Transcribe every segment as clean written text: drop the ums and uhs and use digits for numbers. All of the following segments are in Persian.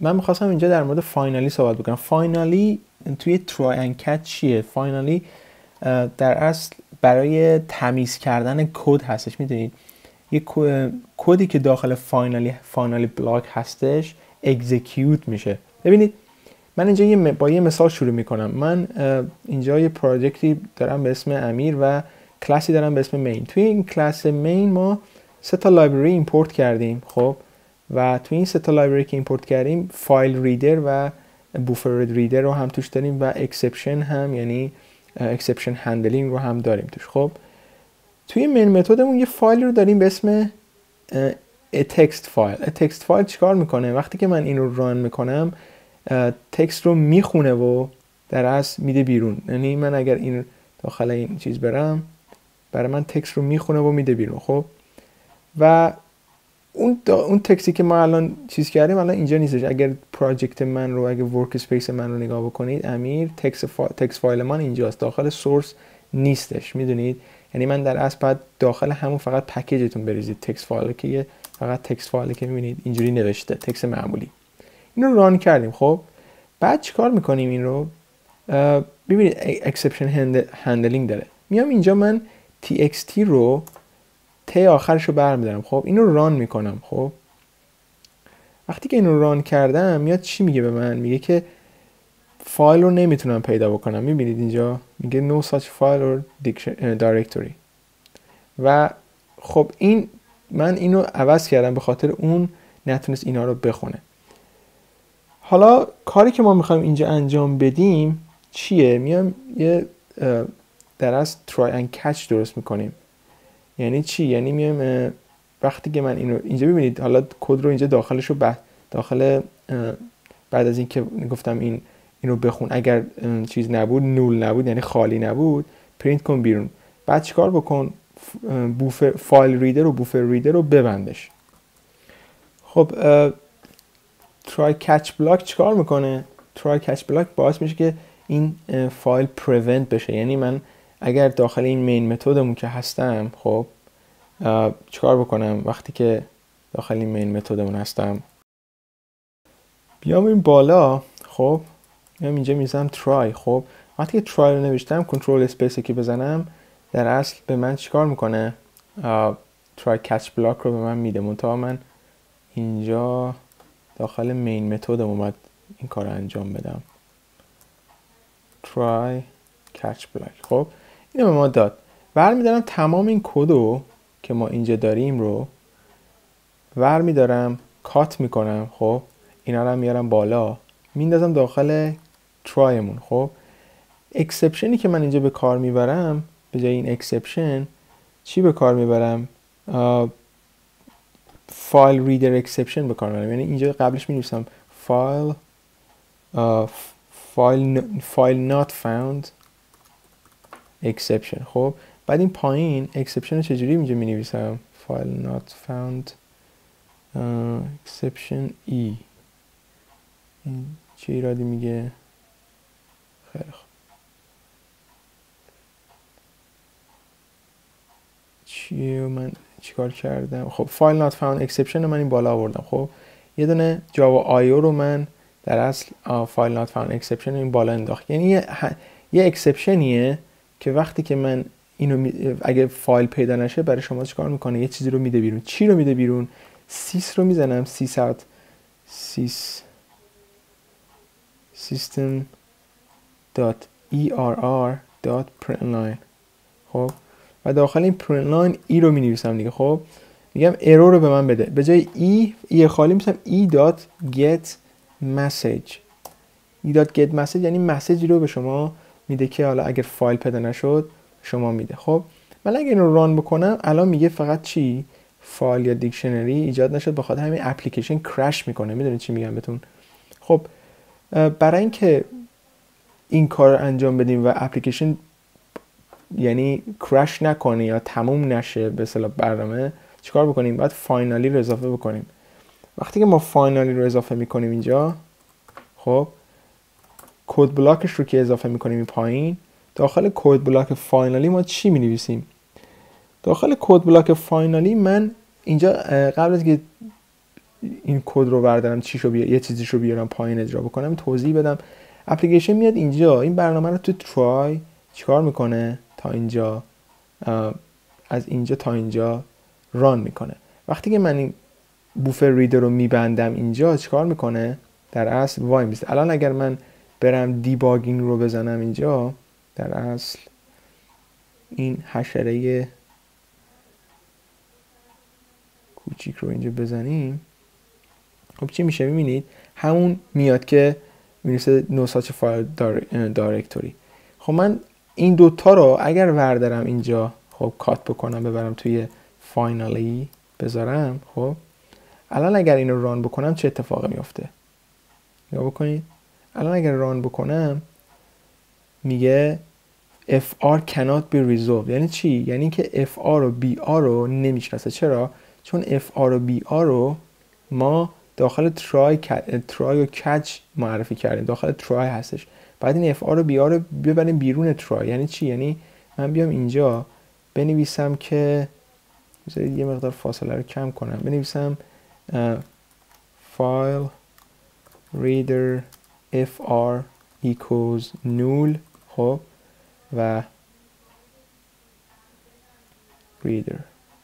من میخواستم اینجا در مورد فاینالی صحبت بکنم. فاینالی توی ترای اند کچ چیه؟ فاینالی در اصل برای تمیز کردن کد هستش. میدونید یک کدی که داخل فاینالی بلاک هستش اکزیکیوت میشه. ببینید من اینجا با یه مثال شروع میکنم. من اینجا یه پروژکتی دارم به اسم امیر و کلاسی دارم به اسم مین. توی این کلاس مین ما سه تا لایبرری ایمپورت کردیم، خب، و توی این سه تا لایبرری که ایمپورت کردیم فایل ریدر و بوفر ریدر رو هم توش داریم و اکسپشن هم، یعنی اکسپشن هندلینگ رو هم داریم توش. خب توی مین متدمون یه فایل رو داریم به اسم تکست فایل. تکست فایل چیکار میکنه؟ وقتی که من این رو ران میکنم تکست رو میخونه و در اصل میده بیرون. یعنی من اگر این داخل این چیز برم برای من تکست رو میخونه و میده بیرون. خب و اون تکستی که ما الان چیز کردیم الان اینجا نیستش. اگر پروژکت من رو، اگر ورک اسپیس من رو نگاه بکنید، امیر تکست فایل من اینجاست، داخل سورس نیستش. میدونید یعنی من در اصل بعد داخل همون فقط پکیجتون بریزید تکست فایل که فقط تکست فایل که میبینید اینجوری نوشته، تکست معمولی. اینو ران کردیم. خب بعد چیکار میکنیم؟ این رو ببینید اکسپشن هندلینگ داره. میام اینجا من txt رو ته آخرش رو برمیدارم. خب اینو ران میکنم. خب وقتی که اینو ران کردم میاد چی میگه به من؟ میگه که فایل رو نمیتونم پیدا بکنم. میبینید اینجا میگه no such file or directory. و خب این من اینو عوض کردم به خاطر اون نتونست اینا رو بخونه. حالا کاری که ما میخوایم اینجا انجام بدیم چیه؟ میام یه در از try and catch درست میکنیم. یعنی چی؟ یعنی میام وقتی که من اینو اینجا ببینید، حالا کد رو اینجا داخلش رو داخل بعد از اینکه گفتم این رو بخون، اگر چیز نبود، نول نبود، یعنی خالی نبود، پرینت کن بیرون. بعد چیکار بکن؟ فایل ریدر و بوفر ریدر رو ببندش. خب try catch block چیکار میکنه؟ try catch block باعث میشه که این فایل prevent بشه. یعنی من اگر داخل این مین متدمون که هستم، خب چیکار بکنم؟ وقتی که داخل این مین متدمون هستم بیام این بالا، خب میام اینجا میزنم try. خب وقتی که try رو نوشتم کنترل اسپیس که بزنم در اصل به من چیکار میکنه؟ try catch block رو به من میده. منتها من اینجا داخل مین متدم اومد این کار رو انجام بدم. try catch block. خب اینو به ما داد. برمیدارم تمام این کدو که ما اینجا داریم رو برمیدارم کات میکنم. خب اینا رو میارم بالا میندازم داخل tryمون. خب اکسپشنی که من اینجا به کار میبرم به جای این اکسپشن چی به کار میبرم؟ فایل ریدر اکسپشن به کار میبرم. یعنی اینجا قبلش مینویسم فایل not found exception. خب بعد این پایین exception رو چجوری اینجا می نویسم؟ file not found exception e. این چه ایرادی میگه؟ خیلی خوب چیه؟ من چیکار کردم؟ خب file not found exception رو من این بالا آوردم. خب یه دونه جاوا آیو رو من در اصل file not found exception رو این بالا انداخت. یعنی یه اکسپشنیه که وقتی که من اینو اگه فایل پیدا نشه برای شما چیکار میکنه؟ یه چیزی رو میده بیرون. چی رو میده بیرون؟ سیس رو میزنم. سیس اوت، سیس سیستم دات err دات print line. خب و داخل این print line ای رو می نویسم دیگه. خب میگم ارور رو به من بده. به جای ای خالی میسم ای دات get message. ای دات get message یعنی مسیجی رو به شما میده که حالا اگر فایل پیدا نشد شما میده. خب من اگه اینو ران بکنم الان میگه فقط چی؟ فایل یا دیکشنری ایجاد نشد، بخاطر همین اپلیکیشن کرش میکنه. میدونید چی میگم بهتون؟ خب برای اینکه این کار رو انجام بدیم و اپلیکیشن یعنی کرش نکنه یا تموم نشه به اصطلاح برنامه، چیکار بکنیم؟ باید فاینالی رو اضافه بکنیم. وقتی که ما فاینالی رو اضافه میکنیم اینجا، خب کد بلاکش رو که اضافه میکنیم این پایین، داخل کد بلاک فاینالی ما چی مینویسیم؟ داخل کد بلاک فاینالی من اینجا قبل از که این کد رو بردارم چیشو بیارم، یه چیزیشو بیارم پایین اجرا بکنم، توضیح بدم. اپلیکیشن میاد اینجا، این برنامه رو تو try چیکار میکنه؟ تا اینجا، از اینجا تا اینجا ران میکنه. وقتی که من این بوفر ریدر رو میبندم اینجا چیکار میکنه؟ در اصل وای میسته. الان اگر من برم دیباگینگ رو بزنم اینجا، در اصل این حشره کوچیک رو اینجا بزنیم، خب چی میشه؟ میبینید همون میاد که میرسه نو ساچ فایل دایرکتوری. خب من این دوتا رو اگر وردارم اینجا، خب کات بکنم ببرم توی فاینالی بذارم، خب الان اگر این رو ران بکنم چه اتفاقی میفته؟ نگاه بکنید، الان اگر ران بکنم میگه FR cannot be resolved. یعنی چی؟ یعنی که FR و BR رو نمیشناسه. چرا؟ چون FR و BR رو ما داخل try و catch معرفی کردیم، داخل try هستش. بعد این FR و BR رو ببریم بیرون try. یعنی چی؟ یعنی من بیام اینجا بنویسم که، بذارید یه مقدار فاصله رو کم کنم، بنویسم file reader FR equals null، خب و reader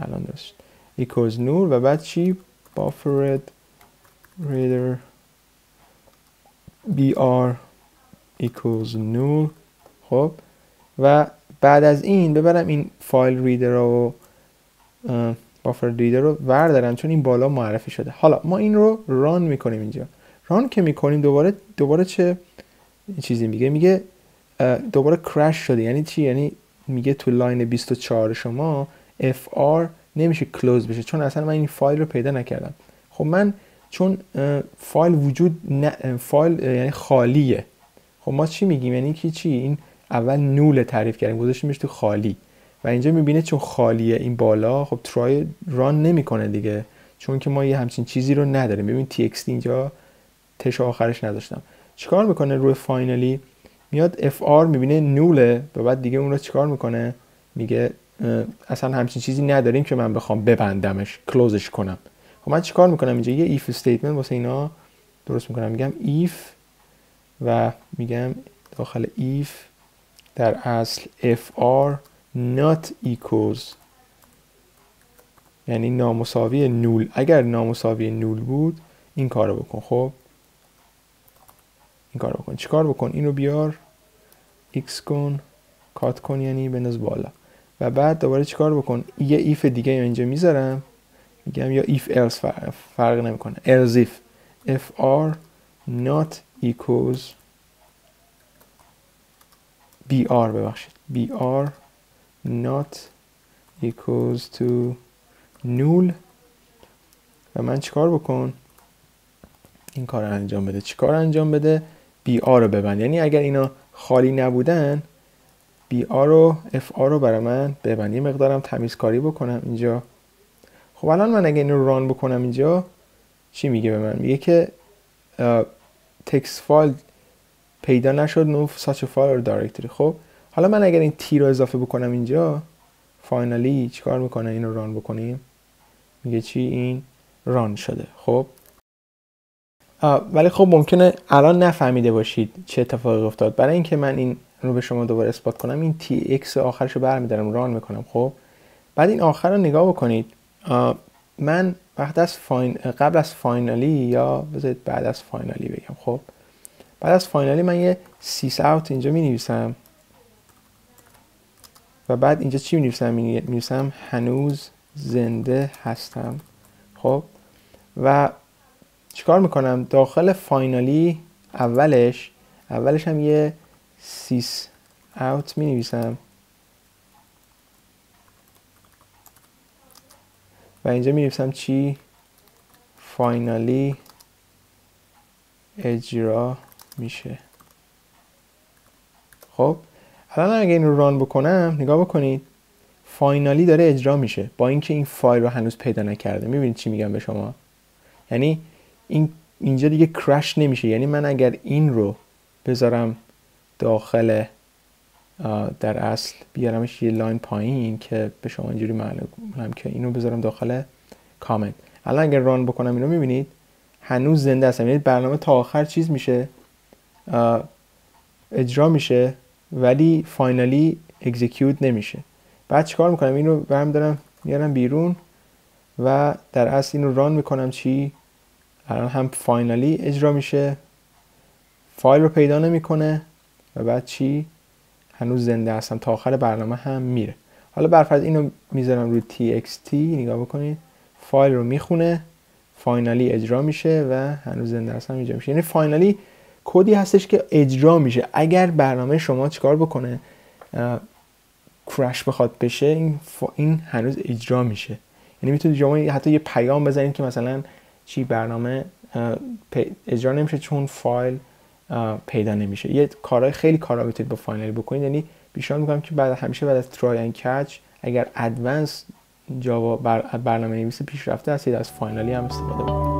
الان درست equals null و بعد چی؟ buffered reader BR equals null. خب و بعد از این ببرم این فایل ریدر رو بافر ریدر رو بردارم چون این بالا معرفی شده. حالا ما این رو ران میکنیم اینجا، ران که میکنیم دوباره چه چیزی میگه؟ میگه دوباره کرش شده. یعنی چی؟ یعنی میگه تو لاین 24 شما FR نمیشه کلوز بشه چون اصلا من این فایل رو پیدا نکردم. خب من چون فایل وجود فایل یعنی خالیه، خب ما چی میگیم؟ یعنی که چی؟ این اول نول تعریف کردیم گذاشتیمش تو خالی و اینجا میبینه چون خالیه این بالا، خب try ران نمیکنه دیگه چون که ما یه همچین چیزی رو نداریم. ببین txt اینجا تش آخرش نداشتم. چیکار میکنه؟ روی فاینالی میاد fr میبینه نوله و بعد دیگه اون رو چیکار میکنه؟ میگه اصلا همچین چیزی نداریم که من بخوام ببندمش کلوزش کنم. خب من چیکار میکنم اینجا؟ یه ایف استیتمنت واسه اینا درست میکنم، میگم ایف و میگم داخل ایف در اصل fr not equals یعنی نامساوی نول، اگر نامساوی نول بود این کارو بکن. خب این کارو بکن، چیکار بکن؟ اینو بیار x کن، کات کن یعنی بنز بالا و بعد دوباره چیکار بکن؟ یه ایف دیگه اینجا میذارم، میگم یا if else فرق نمیکنه، else if fr not equals br ببخشید br not equals to null و من چیکار بکن؟ این کار رو انجام بده. چیکار انجام بده؟ br رو ببند. یعنی اگر اینا خالی نبودن br رو fr رو برای من ببند. یه مقدارم تمیزکاری بکنم اینجا. خب الان من اگه این رو ران بکنم اینجا چی میگه به من؟ میگه که تکست فایل پیدا نشد، نو ساچ فایل رو دایرکتوری. خب حالا من اگر این تی رو اضافه بکنم اینجا فاینالی چیکار میکنه؟ اینو ران بکنیم میگه چی؟ این ران شده. خب ولی خب ممکنه الان نفهمیده باشید چه اتفاقی افتاد. برای اینکه من این رو به شما دوباره اثبات کنم این تی ایکس آخرش رو برمیدارم ران میکنم. خب بعد این آخر رو نگاه بکنید، من قبل از فاینالی یا بذارید بعد از فاینالی بگم. خب بعد از فاینالی من یه سیس اوت اینجا می نویسم و بعد اینجا چی می نویسم؟ می نویسم هنوز زنده هستم. خب و چیکار میکنم؟ داخل فاینالی اولش هم یه سیس اوت می نویسم و اینجا می نویسم چی؟ فاینالی اجرا میشه. خب الان اگه این رو ران بکنم نگاه بکنید فاینالی داره اجرا میشه با اینکه این فایل رو هنوز پیدا نکرده. میبینید چی میگم به شما؟ یعنی اینجا دیگه کرش نمیشه. یعنی من اگر این رو بذارم داخل در اصل بیارمش یه لاین پایین که به شما اینجوری معلوم کنم که اینو بذارم داخل کامنت، الان اگر ران بکنم اینو میبینید هنوز زنده هستم، یعنی برنامه تا آخر چیز میشه اجرا میشه ولی فاینالی اکزیکیوت نمیشه. بعد چیکار میکنم؟ اینو برمیدارم میارم بیرون و در اصل اینو ران میکنم چی؟ الان هم فاینالی اجرا میشه، فایل رو پیدا نمیکنه و بعد چی؟ هنوز زنده هستم، تا آخر برنامه هم میره. حالا برفرض اینو میذارم روی txt، نگاه بکنید فایل رو میخونه، فاینالی اجرا میشه و هنوز زنده هستم اجرا میشه. یعنی فاینالی کدی هستش که اجرا میشه. اگر برنامه شما چیکار بکنه کرش بخواد بشه این هنوز اجرا میشه. یعنی میتونید شما حتی یه پیام بزنید که مثلا چی برنامه اجرا نمیشه چون فایل پیدا نمیشه. یه کارهای خیلی کارا میتونید با فاینالی بکنید. یعنی پیشنهاد میکنم که بعد همیشه بعد از ترای اند کچ اگر ادوانس جاوا برنامه‌نویسی پیشرفته هستید از فاینالی هم استفاده بکنید.